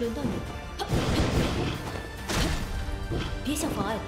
轮到你了，别想妨碍我。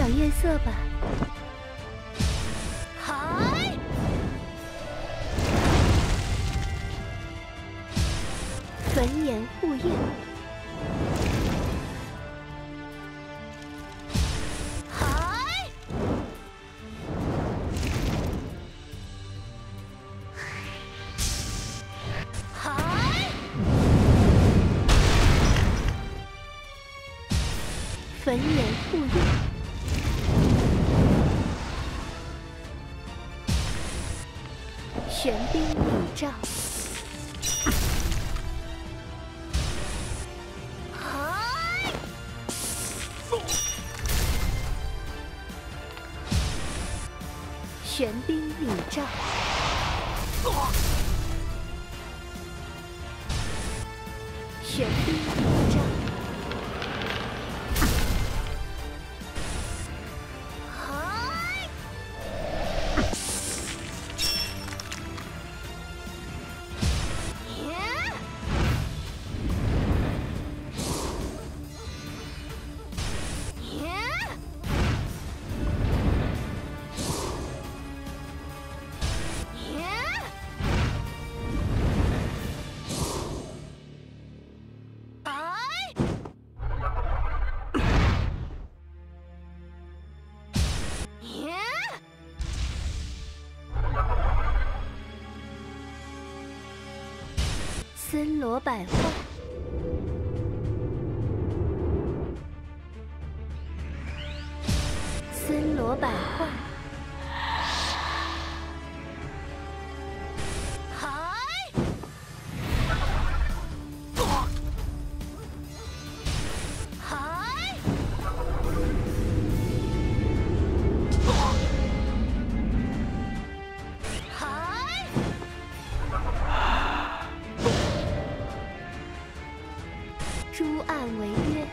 赏月色吧。嗨！焚炎护月。嗨！嗨！焚炎护月。 玄冰笼罩，嗨！玄冰笼罩，玄冰笼罩，嗨！森罗百花，森罗百花，嗨！嗨！嗨！ 朱暗为约，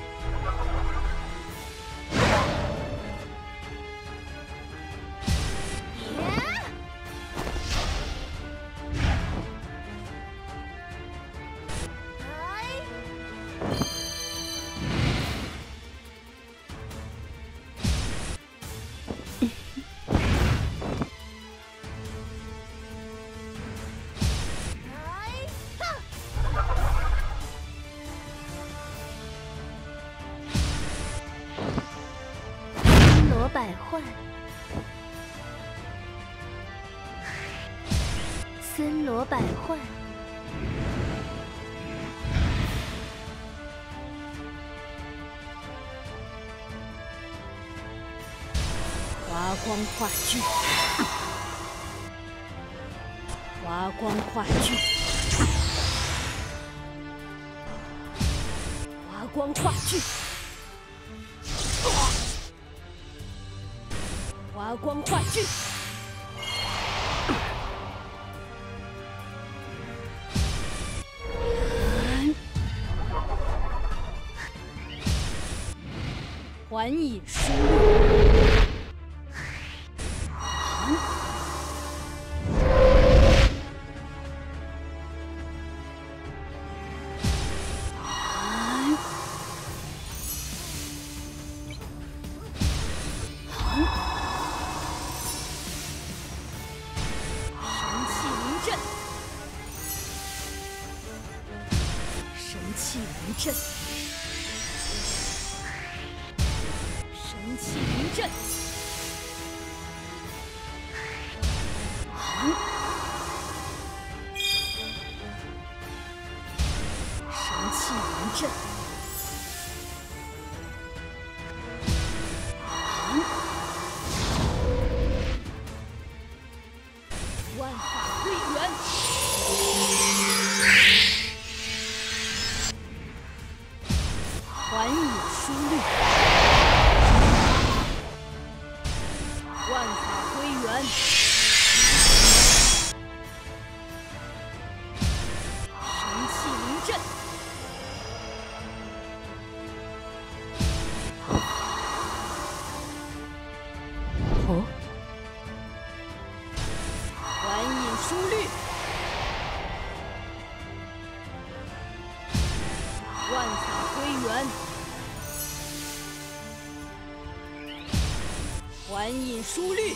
百幻，森罗百幻，华光化聚，华光化聚，华光化聚。 华光化聚，还以输入，气凝阵，神气凝阵，神气凝阵，万法归元。 还以输入，万法归元，神气凝阵，哦，还以输入。 万法归元。还印书律。